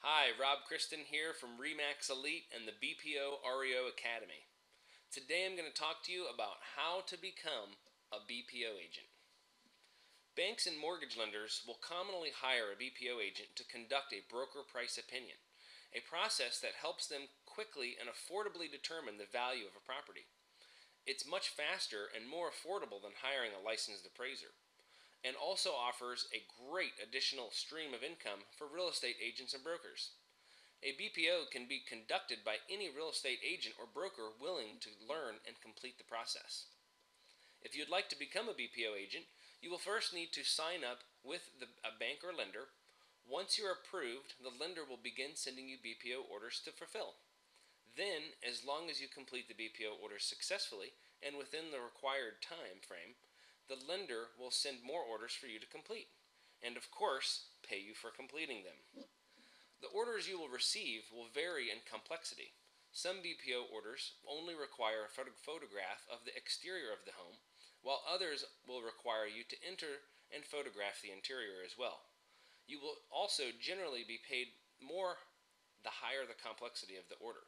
Hi, Rob Christen here from RE/MAX Elite and the BPO REO Academy. Today I'm going to talk to you about how to become a BPO agent. Banks and mortgage lenders will commonly hire a BPO agent to conduct a broker price opinion, a process that helps them quickly and affordably determine the value of a property. It's much faster and more affordable than hiring a licensed appraiser, and also offers a great additional stream of income for real estate agents and brokers. A BPO can be conducted by any real estate agent or broker willing to learn and complete the process. If you'd like to become a BPO agent, you will first need to sign up with a bank or lender. Once you're approved, the lender will begin sending you BPO orders to fulfill. Then, as long as you complete the BPO orders successfully and within the required time frame, the lender will send more orders for you to complete, and of course, pay you for completing them. The orders you will receive will vary in complexity. Some BPO orders only require a photograph of the exterior of the home, while others will require you to enter and photograph the interior as well. You will also generally be paid more the higher the complexity of the order,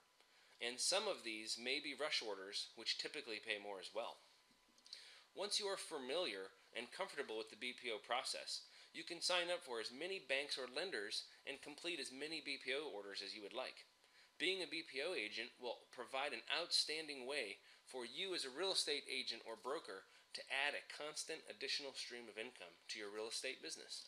and some of these may be rush orders, which typically pay more as well. Once you are familiar and comfortable with the BPO process, you can sign up for as many banks or lenders and complete as many BPO orders as you would like. Being a BPO agent will provide an outstanding way for you as a real estate agent or broker to add a constant additional stream of income to your real estate business.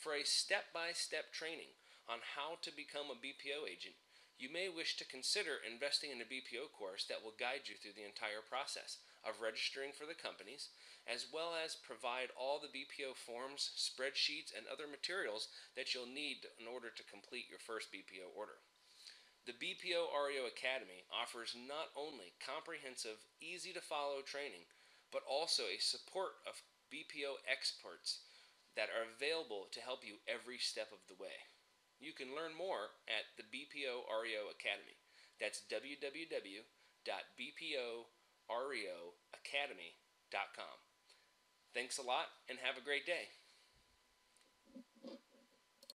For a step-by-step training on how to become a BPO agent, you may wish to consider investing in a BPO course that will guide you through the entire process of registering for the companies, as well as provide all the BPO forms, spreadsheets, and other materials that you'll need in order to complete your first BPO order. The BPO REO Academy offers not only comprehensive, easy-to-follow training, but also a support of BPO experts that are available to help you every step of the way. You can learn more at the BPO REO Academy. That's www.bporeoacademy.com. Thanks a lot and have a great day.